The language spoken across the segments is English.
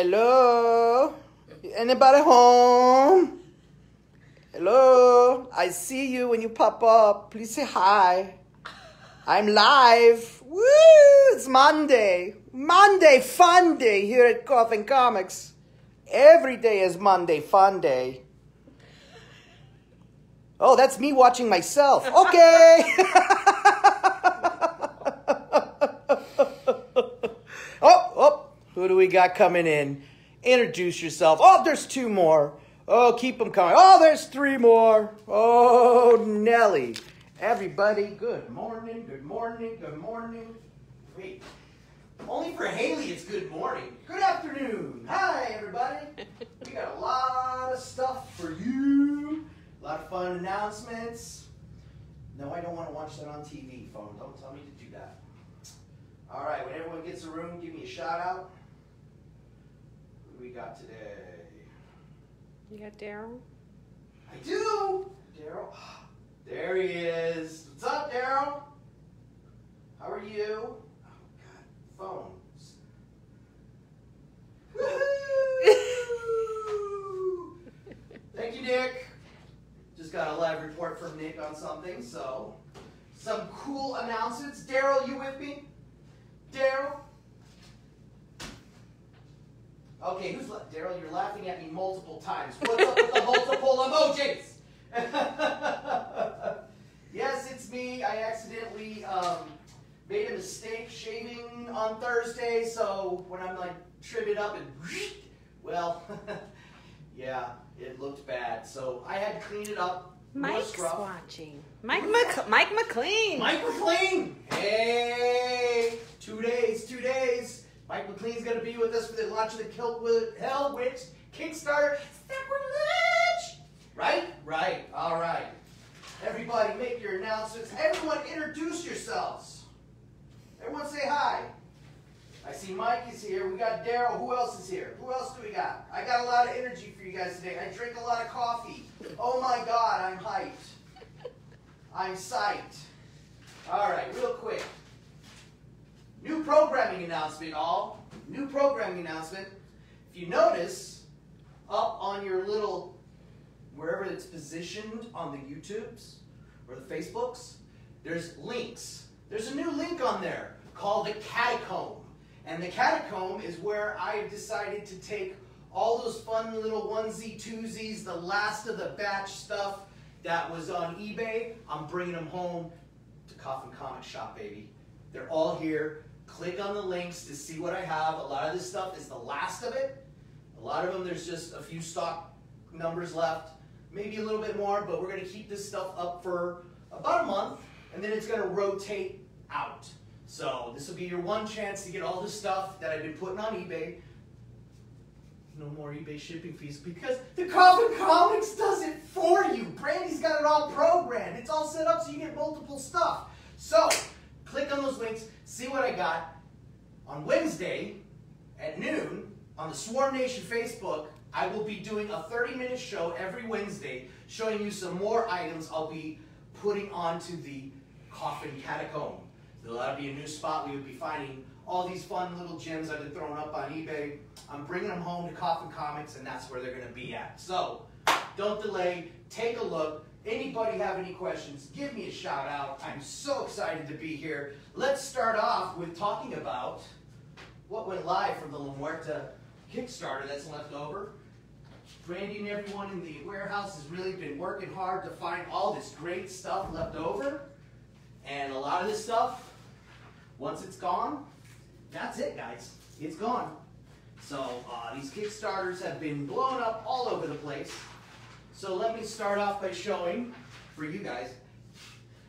Hello? Anybody home? Hello? I see you when you pop up. Please say hi. I'm live. Woo! It's Monday. Monday fun day here at Coffin Comics. Every day is Monday fun day. Oh, that's me watching myself. Okay. Oh, who do we got coming in? Introduce yourself. Oh, there's two more. Oh, keep them coming. Oh, there's three more. Oh, Nelly. Everybody, good morning, good morning, good morning. Wait, only for Haley it's good morning. Good afternoon. Hi, everybody. We got a lot of stuff for you. A lot of fun announcements. No, I don't want to watch that on TV, phone. Don't tell me to do that. All right, when everyone gets a room, give me a shout out. Who do we got today? You got Daryl? I do! Daryl. There he is. What's up, Daryl? How are you? Oh, God. Phones. Woohoo! Thank you, Nick. Just got a live report from Nick on something, so. Some cool announcements. Daryl, you with me? Daryl? Okay, who's left? Daryl, you're laughing at me multiple times. What's up with the multiple emojis? Yes, it's me. I accidentally made a mistake shaving on Thursday, so when I'm like trim it up and well, yeah, it looked bad. So I had to clean it up. Mike's watching. Mike McLean. Mike McLean. Hey, 2 days, 2 days. Mike McLean's going to be with us for the launch of the Hellwitch Kickstarter. Right? Right. All right. Everybody make your announcements. Everyone introduce yourselves. Everyone say hi. I see Mike is here. We got Daryl. Who else is here? Who else do we got? I got a lot of energy for you guys today. I drink a lot of coffee. Oh my God, I'm hyped. I'm psyched. All right, real quick. New programming announcement, all. New programming announcement. If you notice, up on your little, wherever it's positioned on the YouTubes or the Facebooks, there's links. There's a new link on there called the Catacomb. And the Catacomb is where I've decided to take all those fun little onesie twosies, the last of the batch stuff that was on eBay. I'm bringing them home to Coffin Comic Shop, baby. They're all here. Click on the links to see what I have. A lot of this stuff is the last of it. A lot of them, there's just a few stock numbers left. Maybe a little bit more, but we're going to keep this stuff up for about a month, and then it's going to rotate out. So this will be your one chance to get all the stuff that I've been putting on eBay. No more eBay shipping fees because the Coffin Comics does it for you. Brandy's got it all programmed. It's all set up so you get multiple stuff. So click on those links, see what I got. On Wednesday at noon on the Swarm Nation Facebook, I will be doing a 30-minute show every Wednesday showing you some more items I'll be putting onto the Coffin Catacomb. So that'll be a new spot. We will be finding all these fun little gems I've been throwing up on eBay. I'm bringing them home to Coffin Comics, and that's where they're going to be at. So don't delay. Take a look. Anybody have any questions, give me a shout out. I'm so excited to be here. Let's start off with talking about what went live from the La Muerta Kickstarter that's left over. Brandy and everyone in the warehouse has really been working hard to find all this great stuff left over. And a lot of this stuff, once it's gone, that's it, guys. It's gone. So these Kickstarters have been blown up all over the place. So let me start off by showing, for you guys,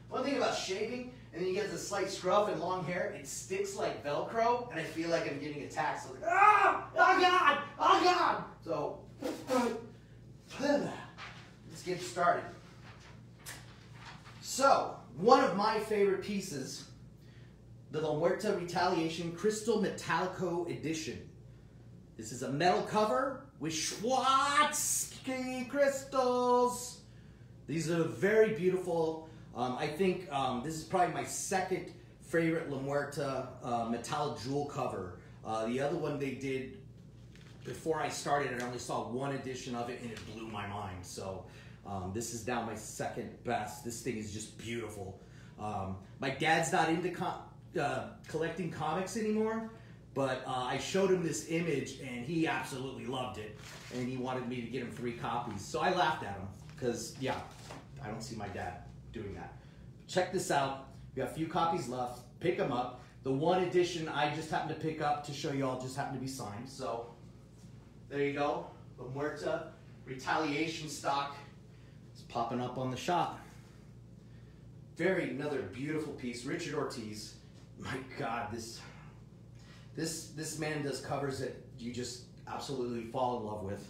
one thing about shaving, and then you get the slight scruff and long hair, it sticks like Velcro, and I feel like I'm getting attacked. So I'm like, ah! Oh God! Oh God! So, let's get started. So, one of my favorite pieces, the La Muerta Retaliation Crystal Metallico Edition. This is a metal cover with Schwatzky crystals. These are very beautiful. I think this is probably my second favorite La Muerta metal jewel cover. The other one they did before I started, I only saw one edition of it and it blew my mind. So this is now my second best. This thing is just beautiful. My dad's not into collecting comics anymore, but I showed him this image and he absolutely loved it. And he wanted me to get him 3 copies. So I laughed at him because, yeah, I don't see my dad doing that. Check this out. We got a few copies left. Pick them up. The one edition I just happened to pick up to show y'all just happened to be signed. So there you go. La Muerta Retaliation stock. It's popping up on the shop. Very another beautiful piece. Richard Ortiz. My God, this man does covers that you just absolutely fall in love with.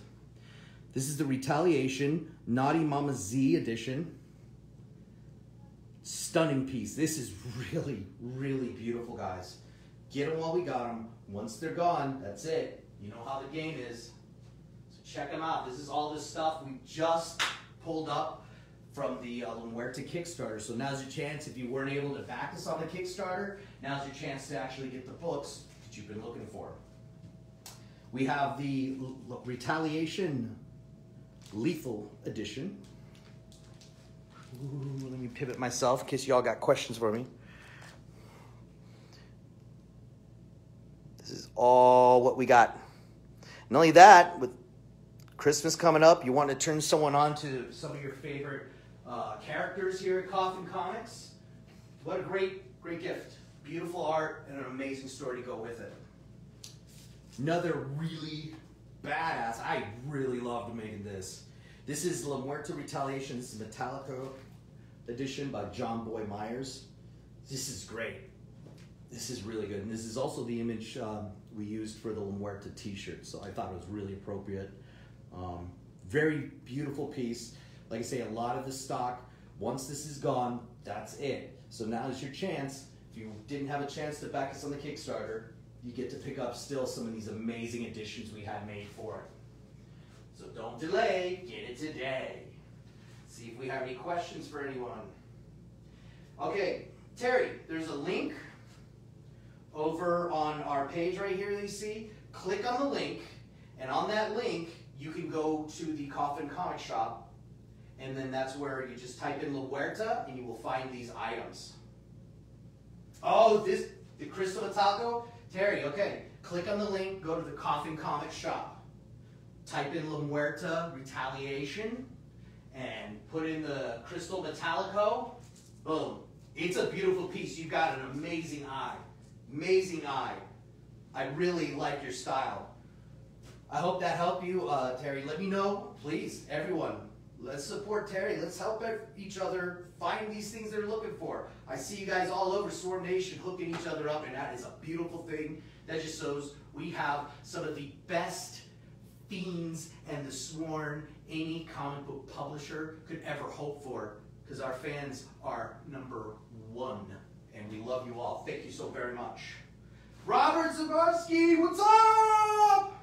This is the Retaliation Naughty Mama Z edition. Stunning piece. This is really, really beautiful, guys. Get them while we got them. Once they're gone, that's it. You know how the game is. So check them out. This is all this stuff we just pulled up from the La Muerta Kickstarter. So now's your chance. If you weren't able to back us on the Kickstarter, now's your chance to actually get the books that you've been looking for. We have the Retaliation Lethal Edition. Ooh, let me pivot myself in case y'all got questions for me. This is all what we got. Not only that, with Christmas coming up, you want to turn someone on to some of your favorite characters here at Coffin Comics. What a great, great gift. Beautiful art and an amazing story to go with it. Another really badass. I really loved making this. This is La Muerta Retaliation. This is Metallica edition by John Boy Myers. This is great. This is really good. And this is also the image we used for the La Muerta t-shirt. So I thought it was really appropriate. Very beautiful piece. Like I say, a lot of the stock, once this is gone, that's it. So now is your chance. If you didn't have a chance to back us on the Kickstarter, you get to pick up still some of these amazing editions we had made for it. So don't delay, get it today. See if we have any questions for anyone. Okay, Terry, there's a link over on our page right here that you see. Click on the link, and on that link, you can go to the Coffin Comic Shop, and then that's where you just type in La Muerta, and you will find these items. Oh, this, the Crystal Metallico? Terry, okay. Click on the link, go to the Coffin Comic Shop. Type in La Muerta Retaliation and put in the Crystal Metallico. Boom. It's a beautiful piece. You've got an amazing eye. Amazing eye. I really like your style. I hope that helped you, Terry. Let me know, please, everyone. Let's support Terry. Let's help each other find these things they're looking for. I see you guys all over Swarm Nation hooking each other up, and that is a beautiful thing. That just shows we have some of the best fiends and the sworn any comic book publisher could ever hope for, because our fans are #1 and we love you all. Thank you so very much. Robert Zabrowski, what's up?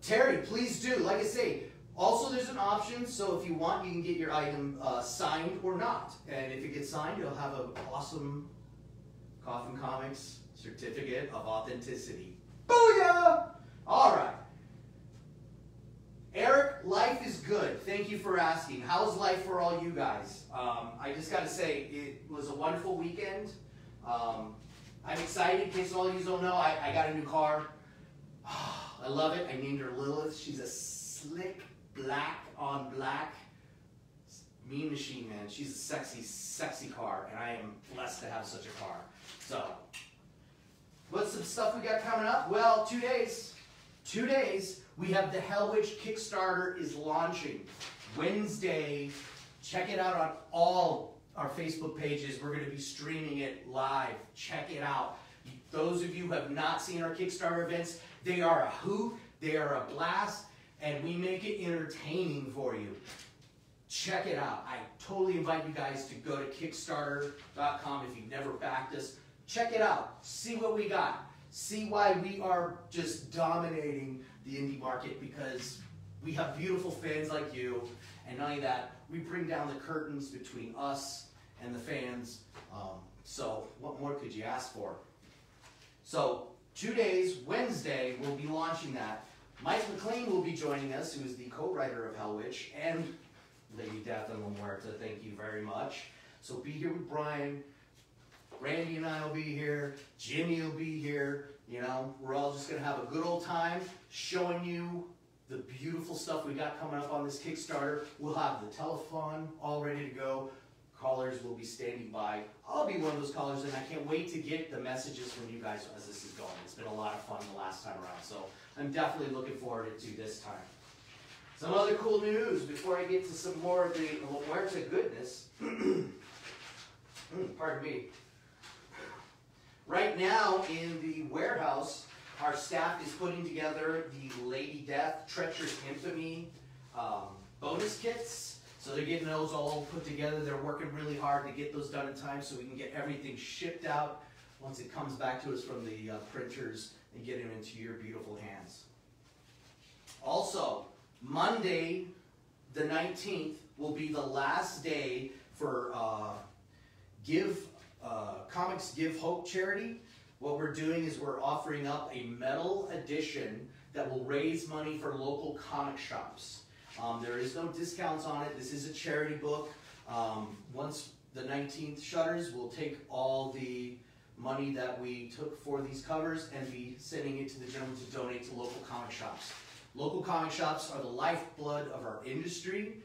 Terry, please do. Like I say, also there's an option, so if you want, you can get your item signed or not. And if it gets signed, you'll have an awesome Coffin Comics certificate of authenticity. Booyah! All right. Eric, life is good. Thank you for asking. How's life for all you guys? I just got to say, it was a wonderful weekend. I'm excited. In case all you don't know, I got a new car. Oh, I love it. I named her Lilith. She's a slick, black on black, mean machine, man. She's a sexy, sexy car, and I am blessed to have such a car. So, what's some stuff we got coming up? Well, 2 days. 2 days. We have the Hellwitch Kickstarter is launching Wednesday. Check it out on all our Facebook pages. We're going to be streaming it live. Check it out. Those of you who have not seen our Kickstarter events, they are a hoot. They are a blast. And we make it entertaining for you. Check it out. I totally invite you guys to go to Kickstarter.com if you've never backed us. Check it out. See what we got. See why we are just dominating the indie market, because we have beautiful fans like you, and not only that, we bring down the curtains between us and the fans. So what more could you ask for? So 2 days, Wednesday, we'll be launching that. Mike McLean will be joining us, who is the co-writer of Hellwitch and Lady Death and La Muerta. Thank you very much. So be here with Brian. Randy and I will be here. Jimmy will be here. You know, we're all just going to have a good old time showing you the beautiful stuff we got coming up on this Kickstarter. We'll have the telethon all ready to go. Callers will be standing by. I'll be one of those callers, and I can't wait to get the messages from you guys as this is going. It's been a lot of fun the last time around, so I'm definitely looking forward to this time. Some other cool news before I get to some more of the La Muerta goodness. Pardon me. Right now in the warehouse, our staff is putting together the Lady Death Treacherous Infamy bonus kits. So they're getting those all put together. They're working really hard to get those done in time so we can get everything shipped out once it comes back to us from the printers and get them into your beautiful hands. Also, Monday the 19th will be the last day for Comics Give Hope charity. What we're doing is we're offering up a metal edition that will raise money for local comic shops. There is no discounts on it. This is a charity book. Once the 19th shutters, we'll take all the money that we took for these covers and be sending it to the gentleman to donate to local comic shops. Local comic shops are the lifeblood of our industry.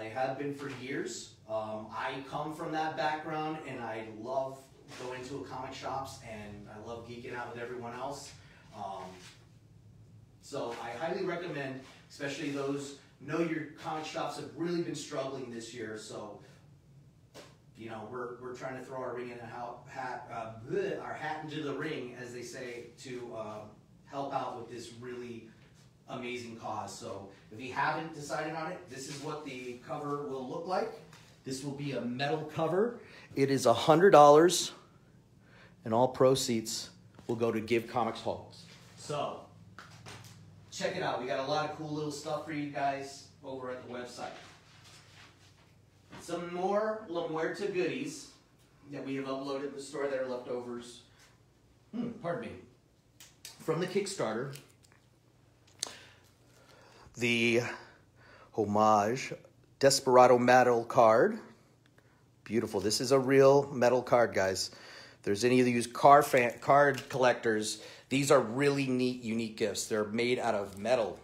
They have been for years. I come from that background, and I love going to comic shops, and I love geeking out with everyone else. So I highly recommend, especially those your comic shops have really been struggling this year, so you know we're trying to throw our ring in a hat, our hat into the ring, as they say, to help out with this really amazing cause. So if you haven't decided on it, this is what the cover will look like. This will be a metal cover. It is $100, and all proceeds will go to Give Comics Hope. So check it out. We got a lot of cool little stuff for you guys over at the website. Some more La Muerta goodies that we have uploaded in the store that are leftovers. Pardon me. From the Kickstarter, the homage Desperado metal card. Beautiful. This is a real metal card, guys. If there's any of these card collectors, these are really neat, unique gifts. They're made out of metal.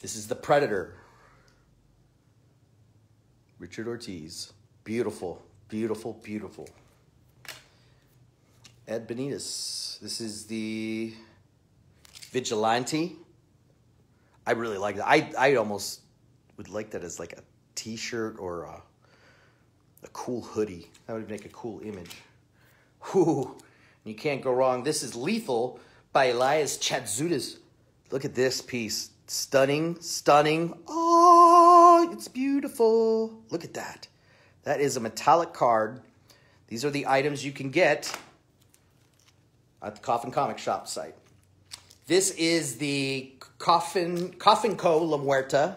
This is the Predator. Richard Ortiz. Beautiful, beautiful, beautiful. Ed Benitez. This is the Vigilante. I really like that. I almost would like that as like a t-shirt or a cool hoodie. That would make a cool image. Whoo, you can't go wrong. This is Lethal by Elias Chatzudas. Look at this piece. Stunning, stunning. Oh, it's beautiful. Look at that. That is a metallic card. These are the items you can get at the Coffin Comic Shop site. This is the Coffin Co. La Muerta.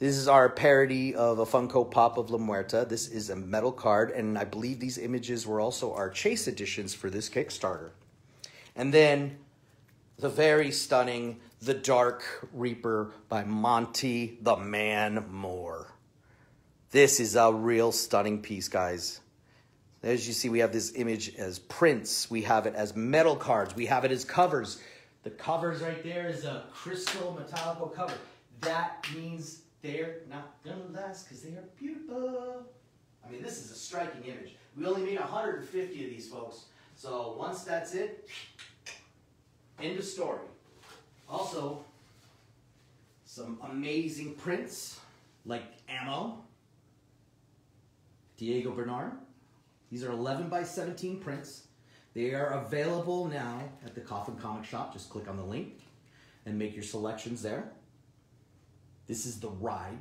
This is our parody of a Funko Pop of La Muerta. This is a metal card, and I believe these images were also our chase editions for this Kickstarter. And then the very stunning The Dark Reaper by Monty the Man Moore. This is a real stunning piece, guys. As you see, we have this image as prints. We have it as metal cards. We have it as covers. The covers right there is a crystal metallic cover. That means they're not going to last because they are beautiful. I mean, this is a striking image. We only made 150 of these, folks. So once that's it, end of story. Also, some amazing prints like Ammo, Diego Bernard. These are 11 by 17 prints. They are available now at the Coffin Comic Shop. Just click on the link and make your selections there. This is The Ride.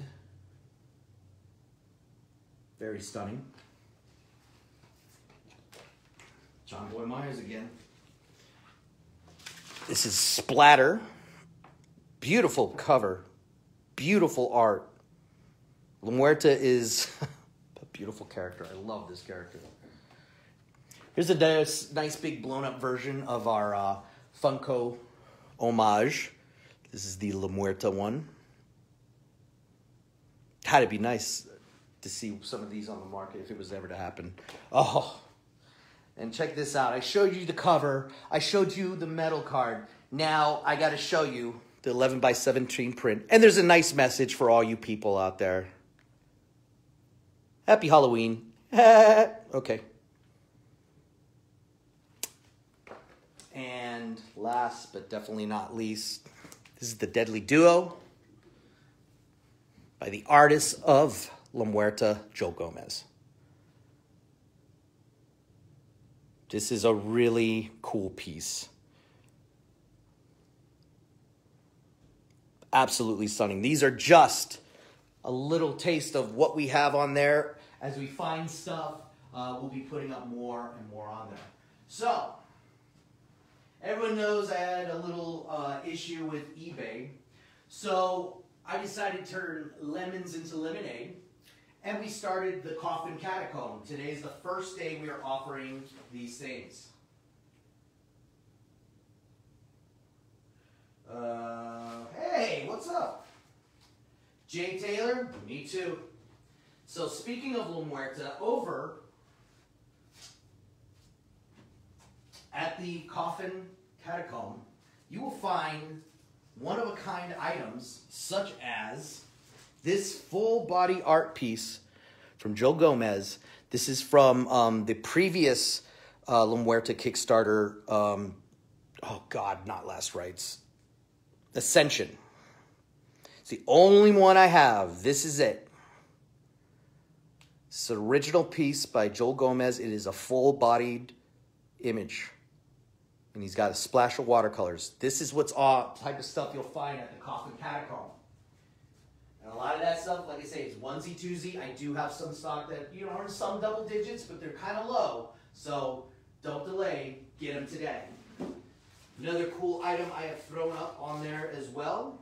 Very stunning. John Boy Myers again. This is Splatter. Beautiful cover. Beautiful art. La Muerta is a beautiful character. I love this character. Here's a nice big blown up version of our Funko homage. This is the La Muerta one. God, it'd be nice to see some of these on the market if it was ever to happen. Oh, and check this out. I showed you the cover. I showed you the metal card. Now I got to show you the 11x17 print. And there's a nice message for all you people out there. Happy Halloween. Okay. And last but definitely not least, this is the Deadly Duo by the artist of La Muerta, Joe Gomez. This is a really cool piece. Absolutely stunning. These are just a little taste of what we have on there. As we find stuff, we'll be putting up more and more on there. So, everyone knows I had a little issue with eBay. So, I decided to turn lemons into lemonade. And we started the Coffin Catacombs. Today is the first day we are offering these things. Hey, what's up? Jay Taylor, me too. So speaking of La Muerta, over at the Coffin Catacomb, you will find one-of-a-kind items such as this full-body art piece from Joe Gomez. This is from the previous La Muerta Kickstarter, oh God, not Last Rites, Ascension. It's the only one I have. This is it. It's an original piece by Joe Gomez. It is a full-bodied image. And he's got a splash of watercolors. This is what's all type of stuff you'll find at the Coffin Catacomb. And a lot of that stuff, like I say, is onesie, twosie. I do have some stock that, you know, are in some double digits, but they're kind of low. So don't delay. Get them today. Another cool item I have thrown up on there as well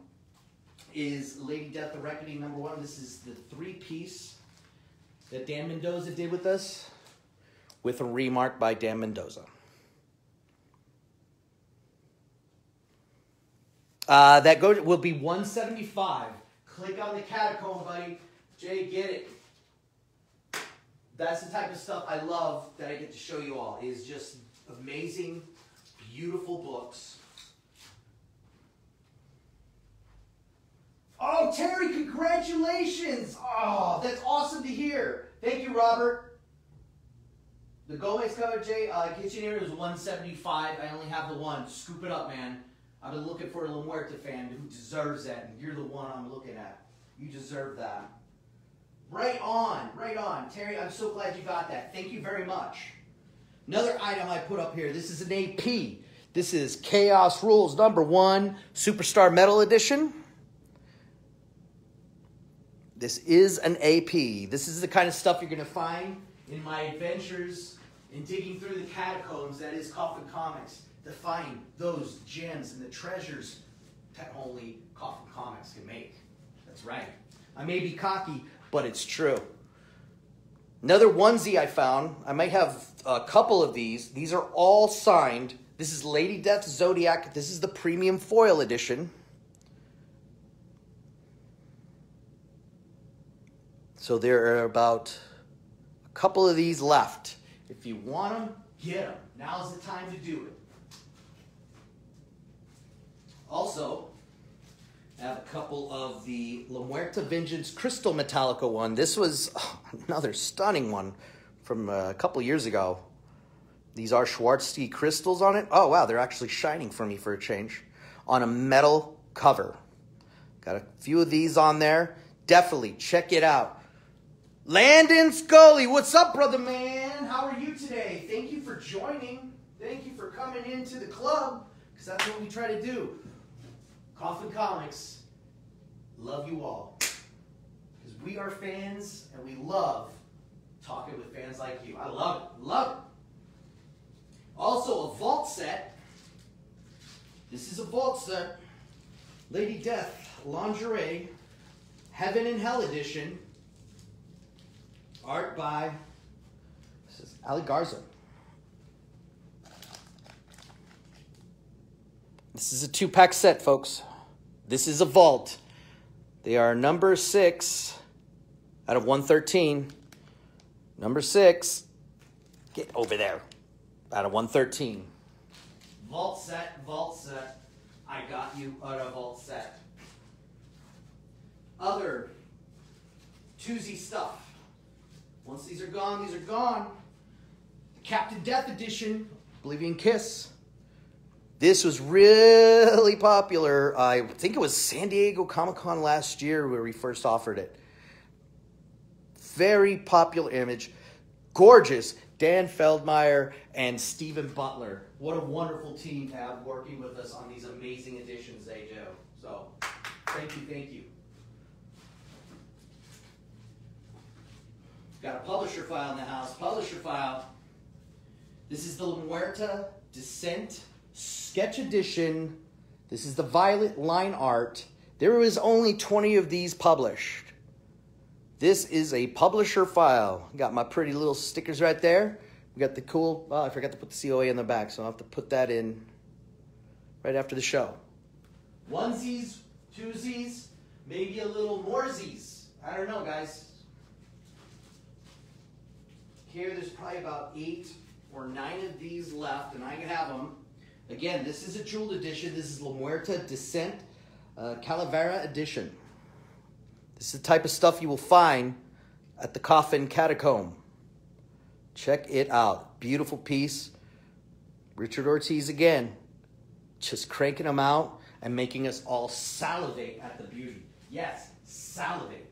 is Lady Death: The Reckoning #1. This is the three-piece that Dan Mendoza did with us with a remark by Dan Mendoza. That will be $175. Click on the catacomb, buddy. Jay, get it. That's the type of stuff I love that I get to show you all. It is just amazing, beautiful books. Oh, Terry, congratulations. Oh, that's awesome to hear. Thank you, Robert. The Gomez cover, Jay, Kitchener was $175. I only have the one. Scoop it up, man. I've been looking for a La Muerta fan who deserves that, and you're the one I'm looking at. You deserve that. Right on. Terry, I'm so glad you got that. Thank you very much. Another item I put up here, this is an AP. This is Chaos Rules #1, Superstar Metal Edition. This is an AP. This is the kind of stuff you're going to find in my adventures in digging through the catacombs, that is Coffin Comics, to find those gems and the treasures that only Coffin Comics can make. That's right. I may be cocky, but it's true. Another onesie I found. I might have a couple of these. These are all signed. This is Lady Death Zodiac. This is the premium foil edition. So there are about a couple of these left. If you want them, get them. Now's the time to do it. Also, I have a couple of the La Muerta Vengeance Crystal Metallica one. This was another stunning one from a couple years ago. These are Schwatzky crystals on it. Oh, wow, they're actually shining for me for a change. On a metal cover. Got a few of these on there. Definitely check it out. Landon Scully, what's up, brother man? How are you today? Thank you for joining. Thank you for coming into the club, because that's what we try to do. Coffin Comics, love you all, because we are fans and we love talking with fans like you. I love it, love it. Also, a vault set. This is a vault set. Lady Death Lingerie, Heaven and Hell Edition. Art by, this is Ali Garza. This is a 2-pack set, folks. This is a vault. They are number 6 out of 113. Number 6. Get over there. Out of 113. Vault set, vault set. I got you out of vault set. Other Toozy stuff. Once these are gone, these are gone. The Captain Death Edition, Oblivion Kiss. This was really popular. I think it was San Diego Comic-Con last year where we first offered it. Very popular image. Gorgeous. Dan Feldmeyer and Steven Butler. What a wonderful team to have working with us on these amazing editions they do. So, thank you, thank you. Got a publisher file in the house. Publisher file. This is the La Muerta Descent Sketch Edition. This is the violet line art. There was only 20 of these published. This is a publisher file. Got my pretty little stickers right there. We got the cool, oh, I forgot to put the COA in the back, so I'll have to put that in right after the show. Onesies, twosies, maybe a little moresies. I don't know, guys. Here, there's probably about 8 or 9 of these left, and I can have them. Again, this is a jeweled edition. This is La Muerta Descent Calavera Edition. This is the type of stuff you will find at the Coffin Catacombs. Check it out. Beautiful piece. Richard Ortiz again, just cranking them out and making us all salivate at the beauty. Yes, salivate.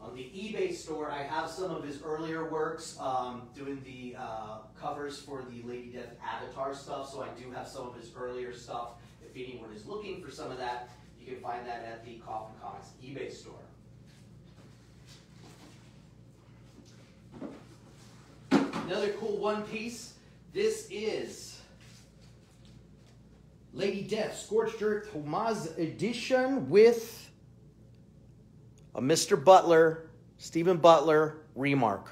On the eBay store, I have some of his earlier works, doing the covers for the Lady Death Avatar stuff, so I do have some of his earlier stuff. If anyone is looking for some of that, you can find that at the Coffin Comics eBay store. Another cool one piece, this is Lady Death Scorched Earth Homage Edition with a Mr. Butler, Stephen Butler remark.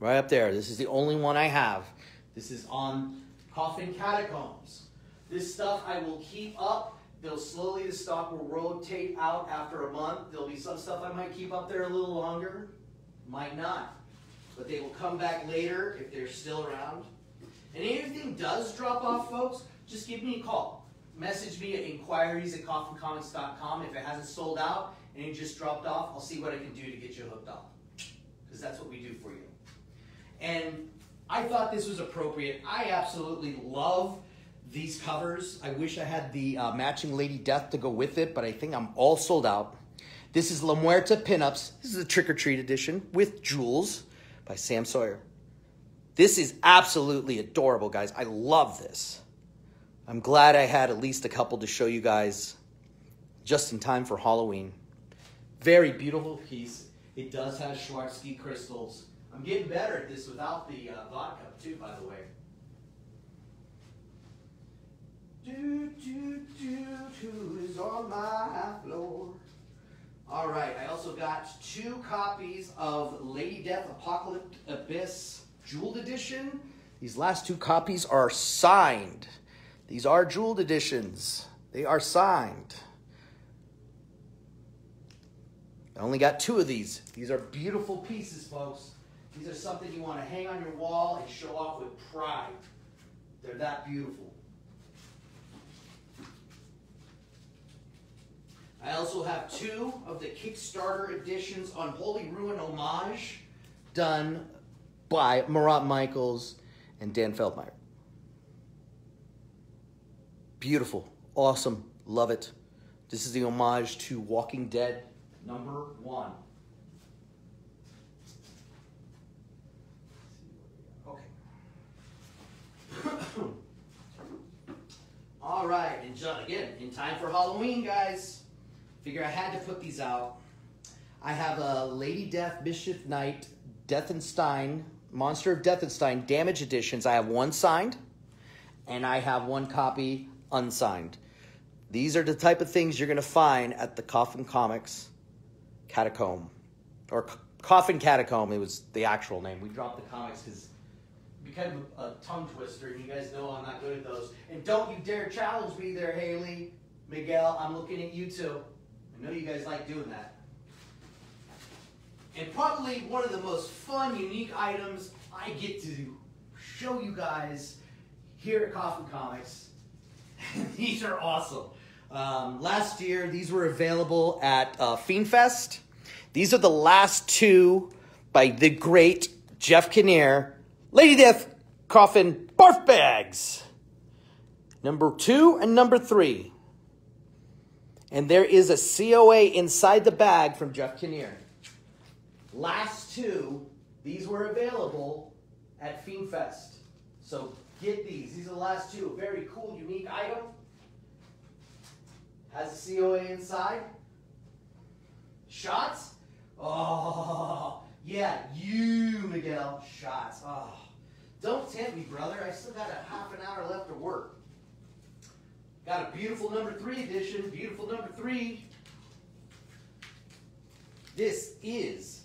Right up there. This is the only one I have. This is on Coffin Catacombs. This stuff I will keep up. They'll slowly, the stock will rotate out after a month. There'll be some stuff I might keep up there a little longer. Might not. But they will come back later if they're still around. And if anything does drop off, folks, just give me a call. Message me at inquiries@coffincomics.com if it hasn't sold out and you just dropped off. I'll see what I can do to get you hooked up, because that's what we do for you. And I thought this was appropriate. I absolutely love these covers. I wish I had the matching Lady Death to go with it, but I think I'm all sold out. This is La Muerta Pinups. This is the Trick or Treat edition with jewels by Sam Sawyer. This is absolutely adorable, guys. I love this. I'm glad I had at least a couple to show you guys just in time for Halloween. Very beautiful piece. It does have Schwatzky crystals. I'm getting better at this without the vodka, too, by the way. Do, do, do, do is on my floor. All right, I also got 2 copies of Lady Death Apocalypse Abyss Jeweled Edition. These last 2 copies are signed. These are jeweled editions. They are signed. I only got 2 of these. These are beautiful pieces, folks. These are something you want to hang on your wall and show off with pride. They're that beautiful. I also have 2 of the Kickstarter editions on Holy Ruin Homage, done by Murat Michaels and Dan Feldmeyer. Beautiful. Awesome. Love it. This is the homage to Walking Dead. Number 1. Okay. All right, and again, in time for Halloween, guys. Figure I had to put these out. I have a Lady Death, Mischief Knight, Deathenstein, Monster of Deathenstein, Damage Editions. I have 1 signed, and I have 1 copy unsigned. These are the type of things you're going to find at the Coffin Comics Catacomb, or Coffin Catacomb, it was the actual name. We dropped the comics because become a tongue twister, and you guys know I'm not good at those. And don't you dare challenge me there, Haley. Miguel, I'm looking at you too. I know you guys like doing that. And probably one of the most fun, unique items I get to show you guys here at Coffin Comics. These are awesome. Last year, these were available at Fiendfest. These are the last two by the great Jeff Kinnear. Lady Death Coffin Barf Bags. Number 2 and number 3. And there is a COA inside the bag from Jeff Kinnear. Last two, these were available at Fiendfest. So get these. These are the last two. A very cool, unique item. Has a COA inside. Shots. Oh, yeah, you, Miguel. Shots. Oh, don't tempt me, brother. I still got a half an hour left to work. Got a beautiful number 3 edition. Beautiful number 3. This is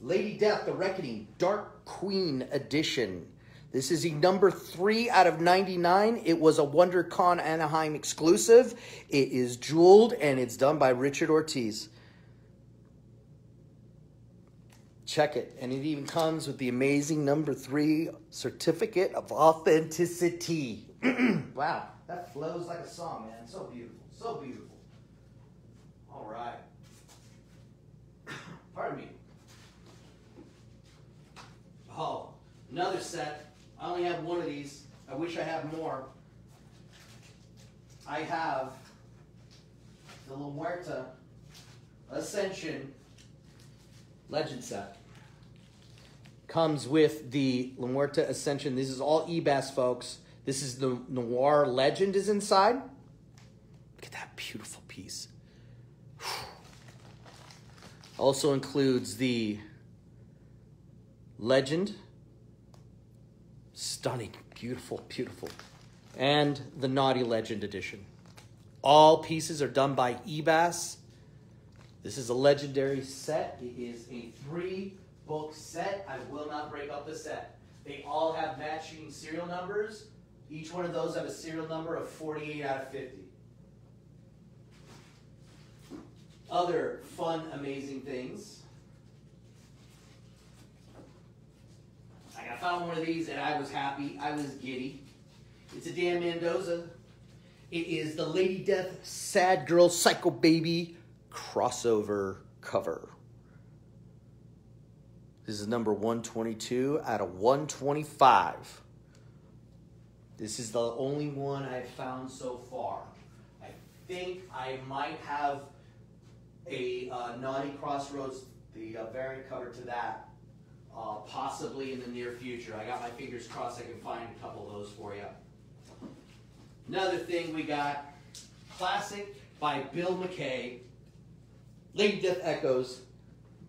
Lady Death, the Reckoning, Dark Queen edition. This is the number 3 out of 99. It was a WonderCon Anaheim exclusive. It is jeweled, and it's done by Richard Ortiz. Check it. And it even comes with the amazing number 3 certificate of authenticity. Wow, that flows like a song, man. So beautiful, so beautiful. All right. Pardon me. Oh, another set. I only have one of these. I wish I had more. I have the La Muerta Ascension Legend set. Comes with the La Muerta Ascension. This is all EBAS, folks. This is the Noir Legend is inside. Look at that beautiful piece. Also includes the Legend. Stunning. Beautiful, beautiful. And the Naughty Legend edition. All pieces are done by EBAS. This is a legendary set. It is a 3-book set. I will not break up the set. They all have matching serial numbers. Each one of those have a serial number of 48 out of 50. Other fun, amazing things. I found one of these and I was happy. I was giddy. It's a Dan Mendoza. It is the Lady Death Sad Girl Psycho Baby crossover cover. This is number 122 out of 125. This is the only one I've found so far. I think I might have a Naughty Crossroads, the variant cover to that. Possibly in the near future. I got my fingers crossed I can find a couple of those for you. Another thing we got, classic by Bill McKay, Lady Death Echoes,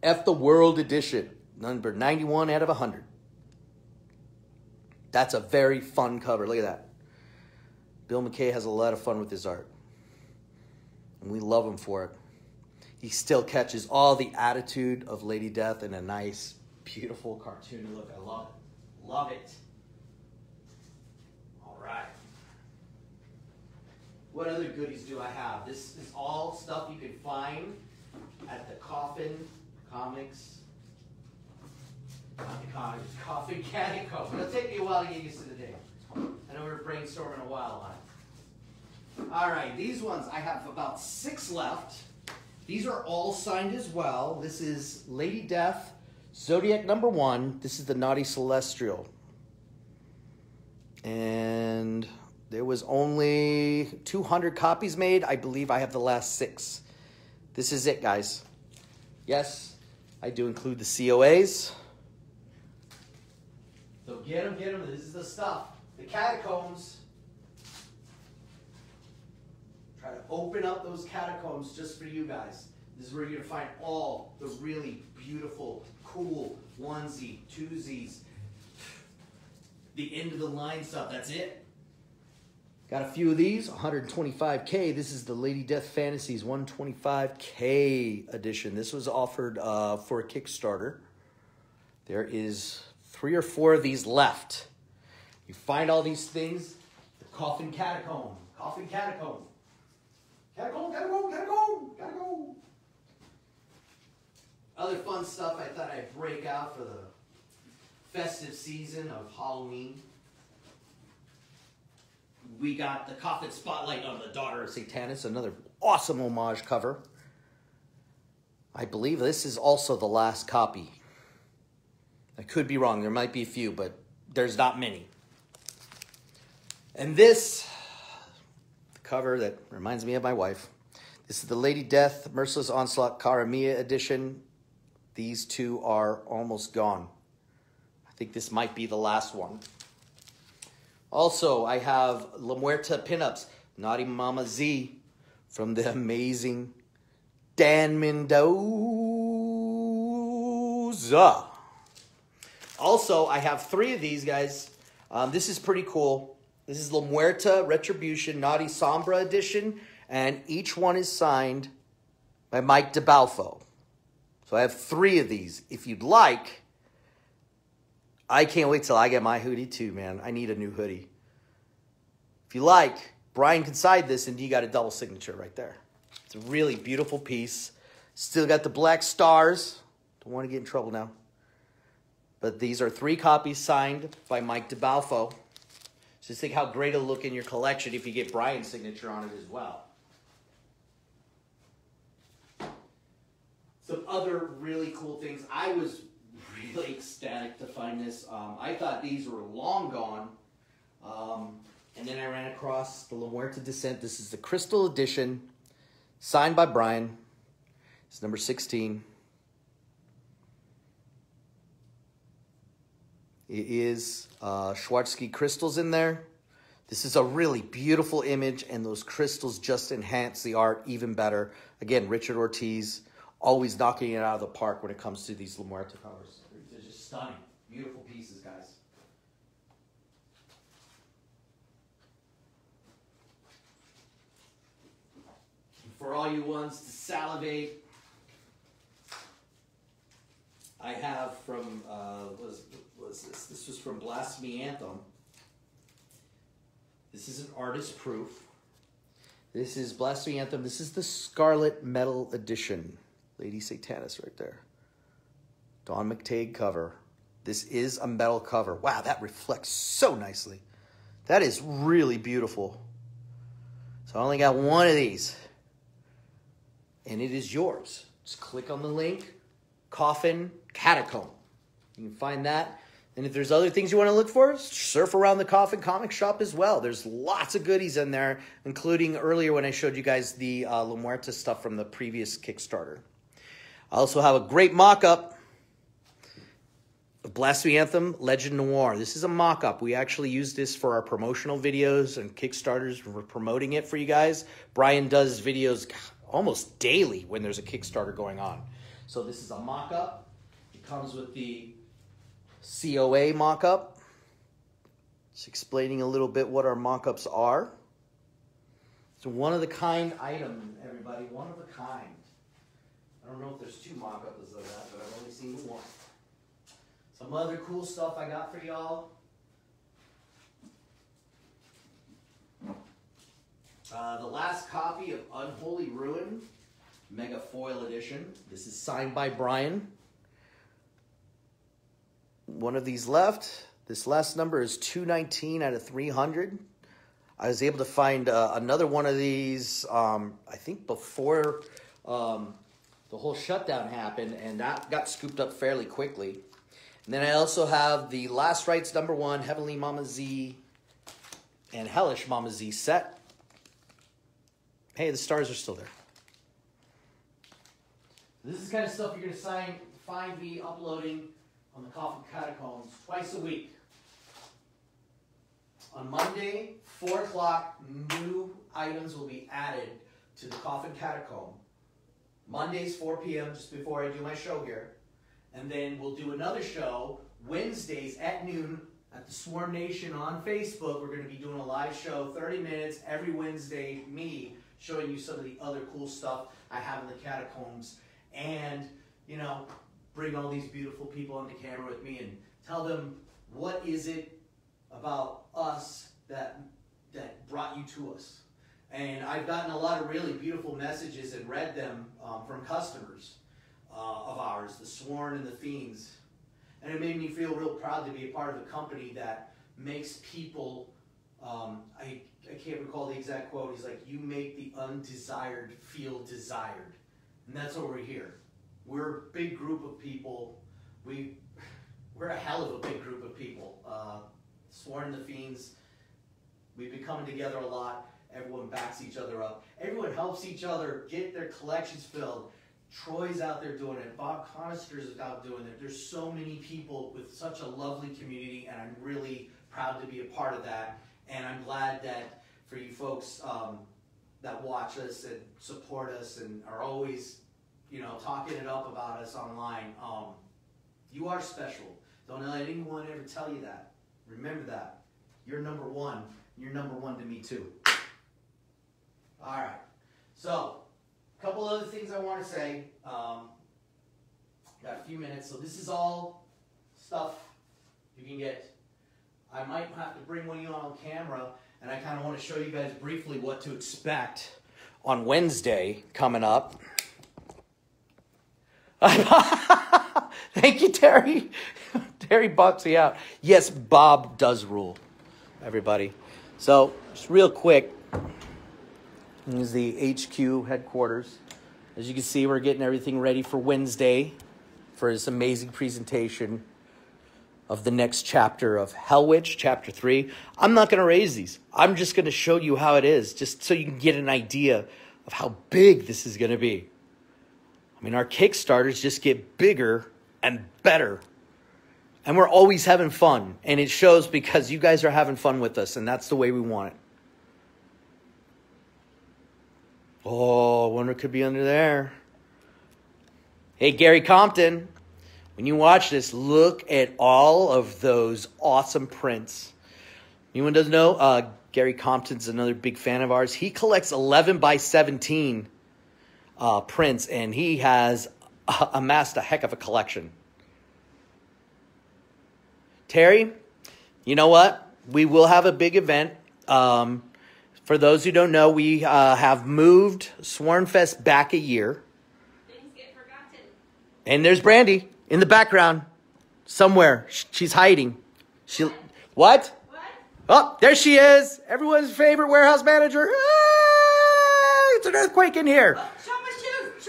F the World edition, number 91 out of 100. That's a very fun cover. Look at that. Bill McKay has a lot of fun with his art. And we love him for it. He still catches all the attitude of Lady Death in a nice, beautiful cartoony look. I love it. Love it. All right. What other goodies do I have? This is all stuff you can find at the Coffin Comics. Not the Comics. Coffin Catacombs. It'll take me a while to get used to the day. I know we were brainstorming a while on it. All right. These ones, I have about 6 left. These are all signed as well. This is Lady Death. Zodiac number 1, this is the Naughty Celestial. And there was only 200 copies made. I believe I have the last 6. This is it, guys. Yes, I do include the COAs. So get them, get them. This is the stuff. The catacombs. Try to open up those catacombs just for you guys. This is where you're going to find all the really beautiful, cool onesie, twosies, the end of the line stuff. That's it. Got a few of these, 125K. This is the Lady Death Fantasies 125K edition. This was offered for a Kickstarter. There is 3 or 4 of these left. You find all these things. The Coffin Catacomb. Coffin Catacomb. Catacomb, gotta go, gotta go, gotta go. Other fun stuff I thought I'd break out for the festive season of Halloween. We got the Coffin Spotlight on the Daughter of Satanus, another awesome homage cover. I believe this is also the last copy. I could be wrong. There might be a few, but there's not many. And this, the cover that reminds me of my wife. This is the Lady Death, Merciless Onslaught, Karamia edition. These two are almost gone. I think this might be the last one. Also, I have La Muerta pinups. Naughty Mama Z from the amazing Dan Mendoza. Also, I have three of these guys. This is pretty cool. This is La Muerta Retribution Naughty Sombra edition. And each one is signed by Mike DeBalfo. So I have three of these. If you'd like, I can't wait till I get my hoodie too, man. I need a new hoodie. If you like, Brian can side this, and you got a double signature right there. It's a really beautiful piece. Still got the black stars. Don't want to get in trouble now. But these are three copies signed by Mike DeBalfo. Just think how great it'll look in your collection if you get Brian's signature on it as well. Some other really cool things. I was really ecstatic to find this. I thought these were long gone. And then I ran across the La Muerta Descent. This is the Crystal Edition, signed by Brian. It's number 16. It is Schwatzky crystals in there. This is a really beautiful image, and those crystals just enhance the art even better. Again, Richard Ortiz, always knocking it out of the park when it comes to these La Muerta covers. They're just stunning, beautiful pieces, guys. For all you ones to salivate, I have from, what was this? This was from Blasphemy Anthem. This is an artist proof. This is Blasphemy Anthem. This is the Scarlet Metal Edition. Lady Satanus right there. Don McTague cover. This is a metal cover. Wow, that reflects so nicely. That is really beautiful. So I only got one of these. And it is yours. Just click on the link. Coffin Catacomb. You can find that. And if there's other things you want to look for, surf around the Coffin Comic Shop as well. There's lots of goodies in there, including earlier when I showed you guys the La Muerta stuff from the previous Kickstarter. I also have a great mock-up of Blasphemy Anthem, Legend Noir. This is a mock-up. We actually use this for our promotional videos and Kickstarters. We're promoting it for you guys. Brian does videos almost daily when there's a Kickstarter going on. So this is a mock-up. It comes with the COA mock-up. It's explaining a little bit what our mock-ups are. It's a one-of-the-kind item, everybody. One-of-a-kind. I don't know if there's two mock-ups of that, but I've only seen one. Some other cool stuff I got for y'all. The last copy of Unholy Ruin, Mega Foil Edition. This is signed by Brian. One of these left. This last number is 219 out of 300. I was able to find another one of these, I think before the whole shutdown happened, and that got scooped up fairly quickly. And then I also have the Last Rites number 1, Heavenly Mama Z, and Hellish Mama Z set. Hey, the stars are still there. This is the kind of stuff you're going to find me uploading on the Coffin Catacombs twice a week. On Monday, 4 o'clock, new items will be added to the Coffin Catacomb. Mondays, 4 p.m., just before I do my show here. And then we'll do another show Wednesdays at noon at the Swarm Nation on Facebook. We're going to be doing a live show, 30 minutes every Wednesday, me showing you some of the other cool stuff I have in the Catacombs. And, you know, bring all these beautiful people on the camera with me and tell them what is it about us that brought you to us. And I've gotten a lot of really beautiful messages and read them from customers of ours, the Sworn and the Fiends. And it made me feel real proud to be a part of a company that makes people, I can't recall the exact quote, he's like, you make the undesired feel desired. And that's what we're here. We're a big group of people. We're a hell of a big group of people. Sworn the Fiends, we've been coming together a lot. Everyone backs each other up. Everyone helps each other get their collections filled. Troy's out there doing it. Bob Conister's out doing it. There's so many people with such a lovely community, and I'm really proud to be a part of that. And I'm glad that for you folks that watch us and support us and are always, you know, talking it up about us online, you are special. Don't let anyone ever tell you that. Remember that. You're number one. You're number one to me, too. All right. So, a couple other things I want to say. Got a few minutes. So this is all stuff you can get. I might have to bring one of you on camera, and I kind of want to show you guys briefly what to expect on Wednesday coming up. Thank you, Terry. Terry Boxy out. Yes, Bob does rule, everybody. So just real quick, this is the HQ headquarters. As you can see, we're getting everything ready for Wednesday for this amazing presentation of the next chapter of Hellwitch, Chapter 3. I'm not going to raise these. I'm just going to show you how it is, just so you can get an idea of how big this is going to be. I mean, our Kickstarters just get bigger and better. And we're always having fun. And it shows because you guys are having fun with us, and that's the way we want it. Oh, I wonder what could be under there. Hey, Gary Compton. When you watch this, look at all of those awesome prints. Anyone doesn't know, Gary Compton's another big fan of ours. He collects 11 by 17 prints, and he has amassed a heck of a collection. Terry, you know what? We will have a big event. For those who don't know, we have moved Swarmfest back a year. Things get forgotten. And there's Brandy. In the background, somewhere. She's hiding. What? Oh, there she is. Everyone's favorite warehouse manager. Ah, it's an earthquake in here. Oh, show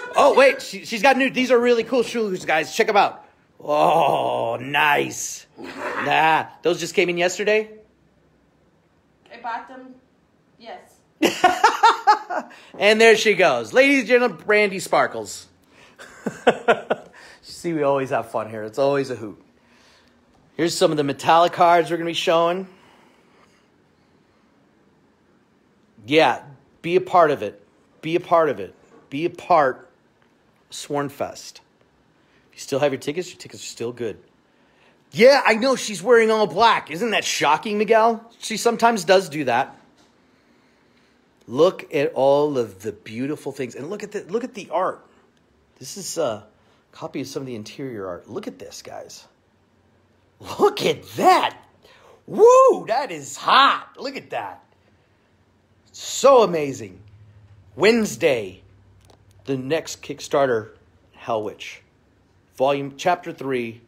my shoes. Wait. She's got new. These are really cool shoes, guys. Check them out. Oh, nice. Nah, those just came in yesterday? I bought them. Yes. And there she goes. Ladies and gentlemen, Brandy Sparkles. See, we always have fun here. It's always a hoot. Here's some of the metallic cards we're going to be showing. Yeah, be a part of it. Be a part of it. Be a part of Swarmfest. If you still have your tickets are still good. Yeah, I know she's wearing all black. Isn't that shocking, Miguel? She sometimes does do that. Look at all of the beautiful things. And look at the art. This is... copy of some of the interior art. Look at this, guys. Look at that. Woo, that is hot. Look at that. So amazing. Wednesday, the next Kickstarter, Hellwitch. Volume Chapter 3,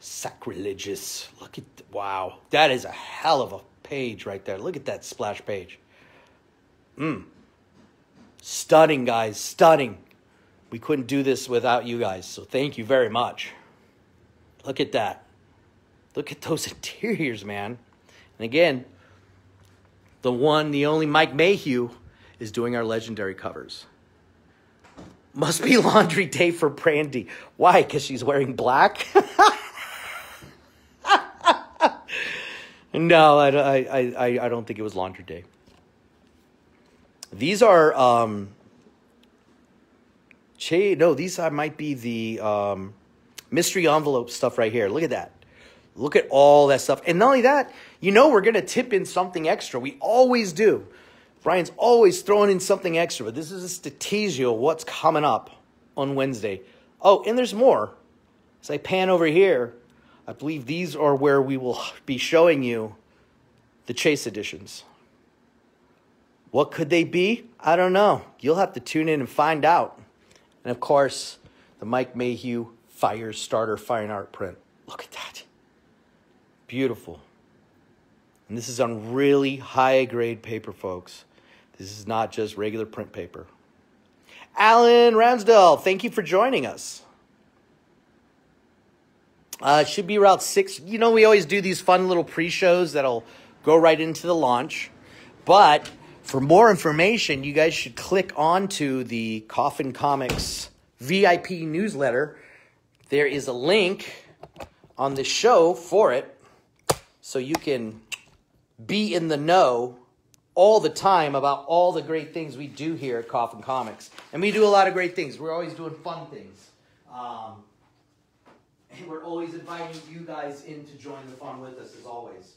Sacrilegious. Look at, wow. That is a hell of a page right there. Look at that splash page. Stunning, guys, stunning. We couldn't do this without you guys, so thank you very much. Look at that. Look at those interiors, man. And again, the one, the only Mike Mayhew is doing our legendary covers. Must be laundry day for Brandy. Why? Because she's wearing black? No, I don't think it was laundry day. These are... no, these might be the mystery envelope stuff right here. Look at that. Look at all that stuff. And not only that, you know we're going to tip in something extra. We always do. Brian's always throwing in something extra, but this is a strategio of what's coming up on Wednesday. Oh, and there's more. As I pan over here, I believe these are where we will be showing you the Chase editions. What could they be? I don't know. You'll have to tune in and find out. And of course, the Mike Mayhew Firestarter Fine Art print. Look at that. Beautiful. And this is on really high grade paper, folks. This is not just regular print paper. Alan Ramsdell, thank you for joining us. Should be Route 6. You know, we always do these fun little pre-shows that'll go right into the launch. But for more information, you guys should click on to the Coffin Comics VIP newsletter. There is a link on the show for it, so you can be in the know all the time about all the great things we do here at Coffin Comics. And we do a lot of great things. We're always doing fun things. And we're always inviting you guys in to join the fun with us, as always.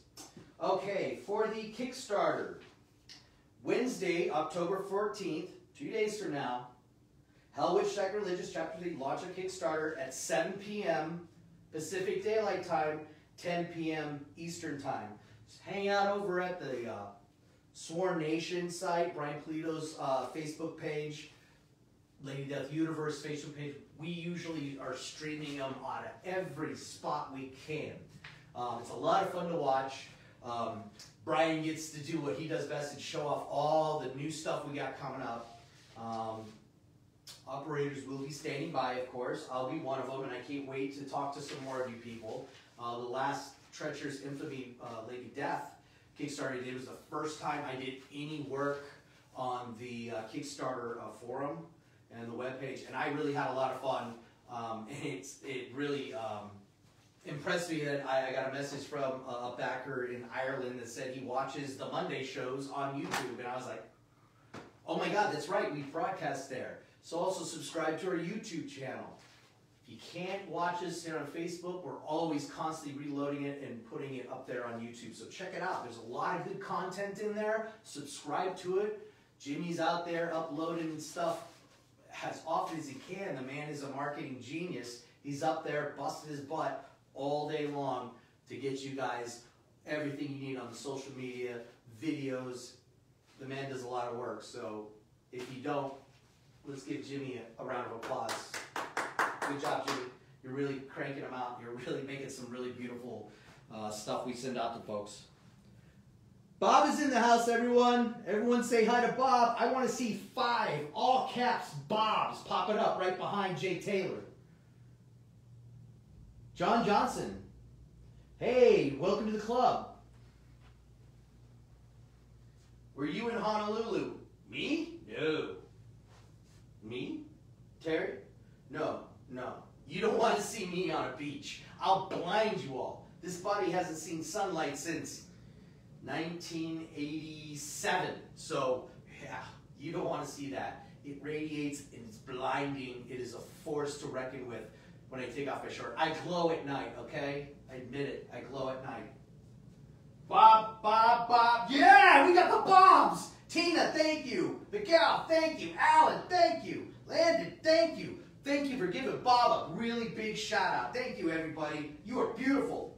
Okay, for the Kickstarter, Wednesday, October 14th, 2 days from now, Hellwitch Sacrilegious Chapter 3 launch a Kickstarter at 7 p.m. Pacific Daylight Time, 10 p.m. Eastern Time. Just hang out over at the Swarm Nation site, Brian Pulido's Facebook page, Lady Death Universe Facebook page. We usually are streaming them out of every spot we can. It's a lot of fun to watch. Brian gets to do what he does best and show off all the new stuff we got coming up. Operators will be standing by, of course. I'll be one of them, and I can't wait to talk to some more of you people. The last Treacherous Infamy Lady Death Kickstarter I did was the first time I did any work on the Kickstarter forum and the webpage, and I really had a lot of fun. It really impressed me that I got a message from a backer in Ireland that said he watches the Monday shows on YouTube, and I was like, oh my God, that's right, we broadcast there. So also subscribe to our YouTube channel. If you can't watch us here on Facebook, we're always constantly reloading it and putting it up there on YouTube. So check it out. There's a lot of good content in there. Subscribe to it. Jimmy's out there uploading stuff as often as he can. The man is a marketing genius. He's up there busting his butt all day long to get you guys everything you need on the social media, videos. The man does a lot of work. So if you don't, let's give Jimmy a round of applause. Good job, Jimmy. You're really cranking them out. You're really making some really beautiful stuff we send out to folks. Bob is in the house, everyone. Everyone say hi to Bob. I want to see 5, all caps, Bobs popping up right behind Jay Taylor. John Johnson. Hey, welcome to the club. Were you in Honolulu? Me? No. Me? Terry? No, no. You don't want to see me on a beach. I'll blind you all. This body hasn't seen sunlight since 1987. So, yeah, you don't want to see that. It radiates and it's blinding. It is a force to reckon with when I take off my shirt. I glow at night, okay? I admit it. I glow at night. Bob, Bob, Bob. Yeah, we got the Bobs. Tina, thank you. Miguel, thank you. Alan, thank you. Landon, thank you. Thank you for giving Bob a really big shout out. Thank you, everybody. You are beautiful.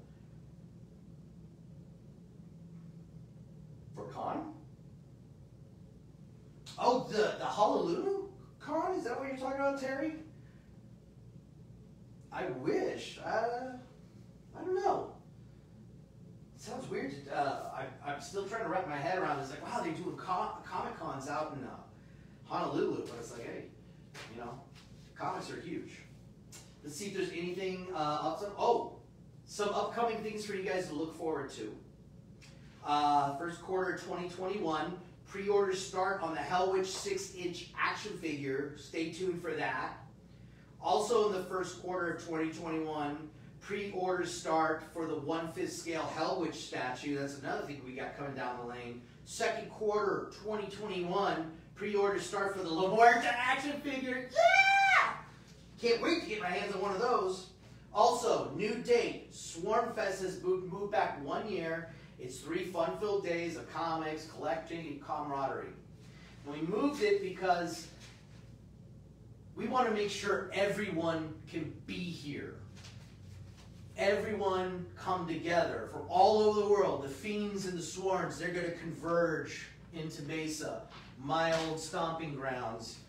For con? Oh, the Honolulu con? Is that what you're talking about, Terry? I wish. I don't know. Sounds weird. I'm still trying to wrap my head around it. It's like, wow, they're doing Comic-Cons out in Honolulu. But it's like, hey, you know, comics are huge. Let's see if there's anything some upcoming things for you guys to look forward to. First quarter 2021, pre-orders start on the Hellwitch 6-inch action figure. Stay tuned for that. Also in the first quarter of 2021, pre-orders start for the 1/5 scale Hellwitch statue. That's another thing we got coming down the lane. Second quarter 2021, pre-orders start for the La Muerta action figure. Yeah! Can't wait to get my hands on one of those. Also, new date. Swarmfest has moved back 1 year. It's 3 fun-filled days of comics, collecting, and camaraderie. And we moved it because we want to make sure everyone can be here. everyone come together from all over the world. The fiends and the swarms, they're going to converge into Mesa, my old stomping grounds.